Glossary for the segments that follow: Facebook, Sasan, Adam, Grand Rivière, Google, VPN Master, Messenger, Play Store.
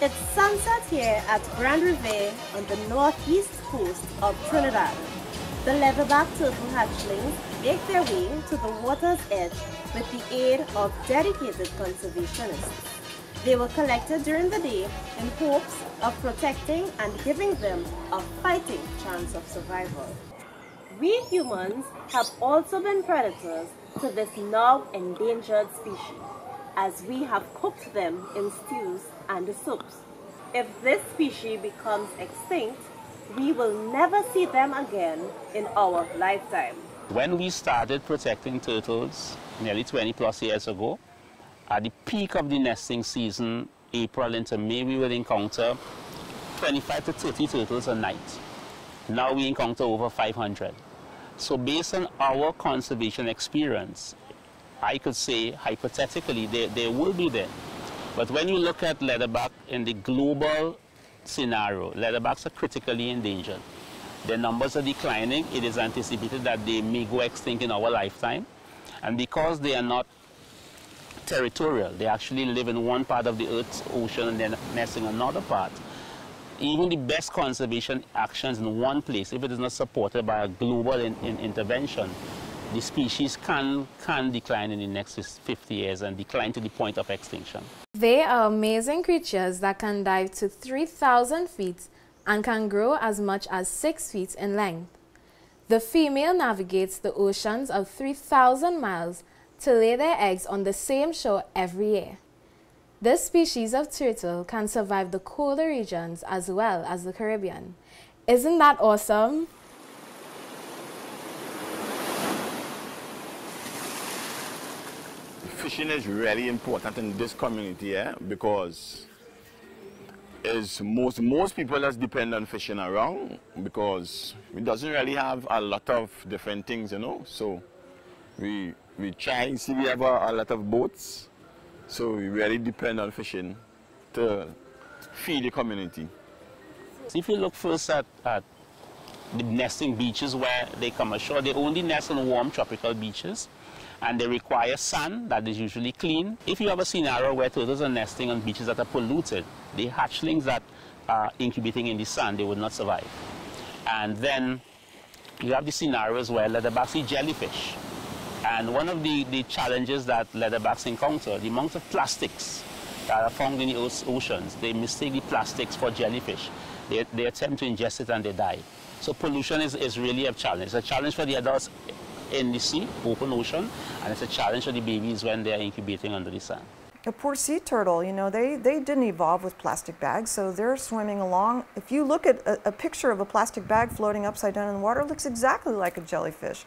It sunsets here at Grand Rivière on the northeast coast of Trinidad. The leatherback turtle hatchlings make their way to the water's edge with the aid of dedicated conservationists. They were collected during the day in hopes of protecting and giving them a fighting chance of survival. We humans have also been predators to this now endangered species, as we have cooked them in stews and soups. If this species becomes extinct, we will never see them again in our lifetime. When we started protecting turtles nearly 20 plus years ago, at the peak of the nesting season, April into May, we will encounter 25 to 30 turtles a night. Now we encounter over 500. So based on our conservation experience, I could say hypothetically they will be there. But when you look at leatherback in the global scenario, leatherbacks are critically endangered. Their numbers are declining. It is anticipated that they may go extinct in our lifetime. And because they are not territorial. They actually live in one part of the Earth's ocean and then nest in another part. Even the best conservation actions in one place, if it is not supported by a global intervention, the species can decline in the next 50 years and decline to the point of extinction. They are amazing creatures that can dive to 3,000 feet and can grow as much as 6 feet in length. The female navigates the oceans of 3,000 miles to lay their eggs on the same shore every year. This species of turtle can survive the colder regions as well as the Caribbean. Isn't that awesome? Fishing is really important in this community, because it's most people that depend on fishing around because it doesn't really have a lot of different things, so we try and see we have a lot of boats, so we really depend on fishing to feed the community. If you look first at the nesting beaches where they come ashore, they only nest on warm tropical beaches and they require sand that is usually clean. If you have a scenario where turtles are nesting on beaches that are polluted, the hatchlings that are incubating in the sand, they would not survive. And then you have the scenarios where leatherbacks eat jellyfish. And one of the challenges that leatherbacks encounter, the amount of plastics that are found in the oceans, they mistake the plastics for jellyfish. They attempt to ingest it and they die. So pollution is really a challenge. It's a challenge for the adults in the sea, open ocean, and it's a challenge for the babies when they're incubating under the sand. The poor sea turtle, they didn't evolve with plastic bags, so they're swimming along. If you look at a picture of a plastic bag floating upside down in the water, it looks exactly like a jellyfish.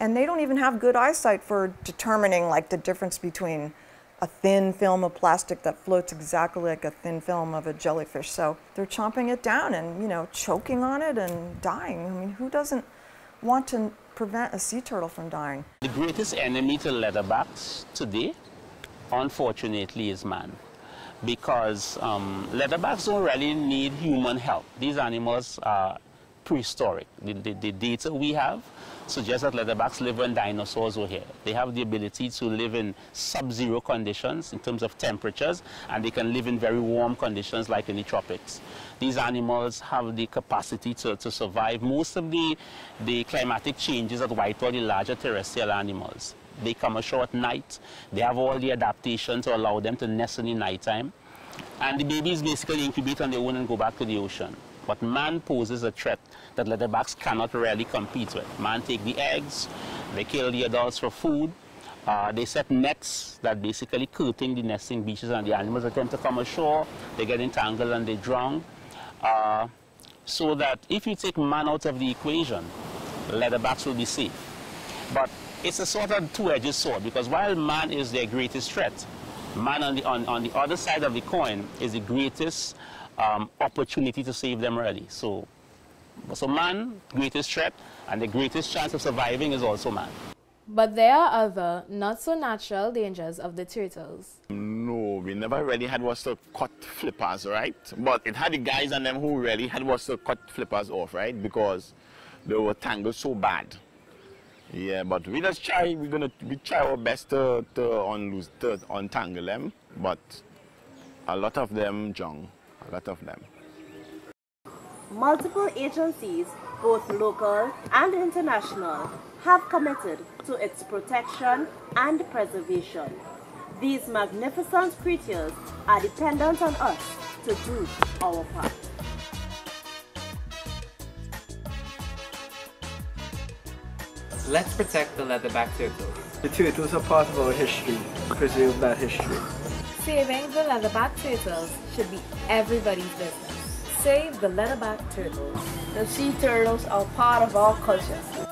And they don't even have good eyesight for determining the difference between a thin film of plastic that floats exactly like a thin film of a jellyfish. So they're chomping it down and, choking on it and dying. I mean, who doesn't want to prevent a sea turtle from dying? The greatest enemy to leatherbacks today, unfortunately, is man. Because leatherbacks don't really need human help. These animals are prehistoric. The data we have suggests that leatherbacks live when dinosaurs were here. They have the ability to live in sub-zero conditions in terms of temperatures, and they can live in very warm conditions like in the tropics. These animals have the capacity to survive most of the climatic changes that wipe out the larger terrestrial animals. They come ashore at night. They have all the adaptation to allow them to nest in the nighttime. And the babies basically incubate on their own and go back to the ocean. But man poses a threat that leatherbacks cannot really compete with. Man takes the eggs, they kill the adults for food, they set nets that basically curtain the nesting beaches and the animals attempt to come ashore, they get entangled and they drown. So that if you take man out of the equation, leatherbacks will be safe. But it's a sort of two-edged sword because while man is their greatest threat, man on the other side of the coin is the greatest opportunity to save them early. So man, greatest threat, and the greatest chance of surviving is also man. But there are other not-so-natural dangers of the turtles. No, we never really had was to cut flippers, right? But it had the guys and them who really had was to cut flippers off, right? Because they were tangled so bad. Yeah, but we just try, we try our best to untangle them, but a lot of them junk. a lot of them. Multiple agencies, both local and international, have committed to its protection and preservation. These magnificent creatures are dependent on us to do our part. Let's protect the leatherback turtle. The turtles are part of our history. Preserve that history. Saving the leatherback turtles should be everybody's business. Save the leatherback turtles. The sea turtles are part of our culture.